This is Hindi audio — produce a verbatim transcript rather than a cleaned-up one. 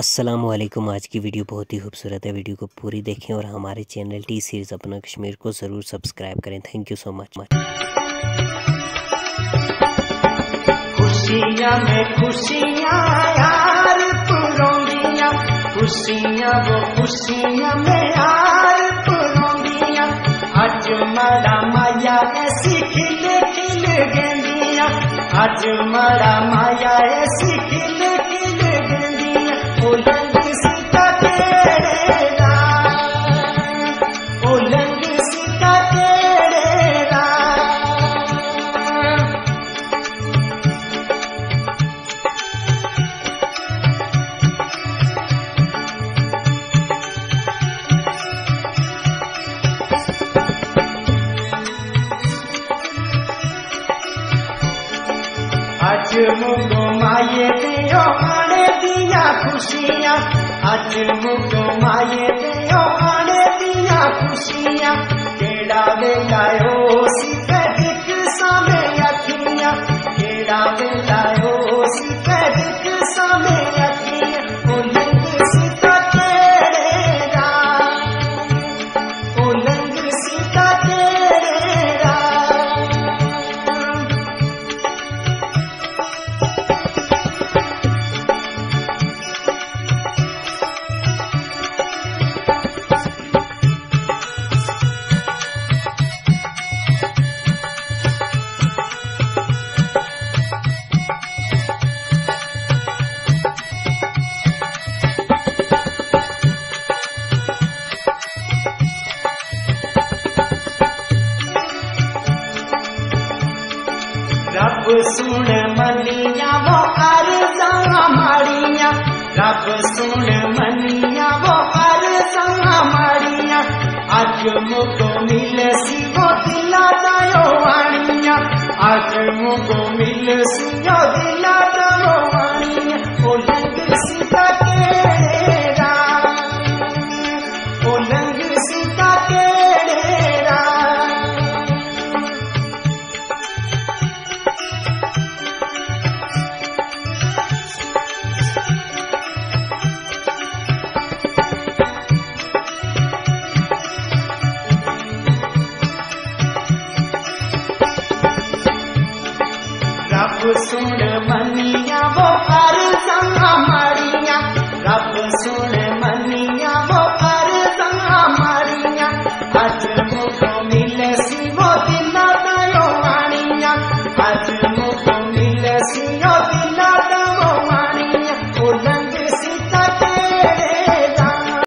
अस्सलामुअलैकुम। आज की वीडियो बहुत ही खूबसूरत है, वीडियो को पूरी देखें और हमारे चैनल टी सीरीज़ अपना कश्मीर को ज़रूर सब्सक्राइब करें। Thank you so much. खुशियाँ में खुशियाँ यार तू रोंदियाँ, खुशियाँ वो खुशियाँ में यार तू रोंदियाँ, आज मारा माया ऐसी खिले खिले गेंदियाँ, आज मारा माया ऐसी खिले खिले गेंदियाँ। आज मुझको माये दियो आने दिया खुशियाँ, आज मुझको माये दियो आने दिया खुशियाँ, केड़ा बेला ओ सी पैदिक सामे अखियाँ, केड़ा बेला ओ सी पैदिक सामे अखियाँ, उलंग सीता तेरे राम, उलंग सीता तेरे राम। रब सुन मनिया वो अर्ज़ा माड़िया, रब सुन मनिया वो अर्ज़ा माड़िया, आज मुझको मिले सी वो दिला दायो वाणिया, आज मुझको मिले सी वो दिला दायो।